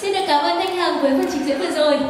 Xin được cảm ơn Thanh Hằng với phần trình diễn vừa rồi.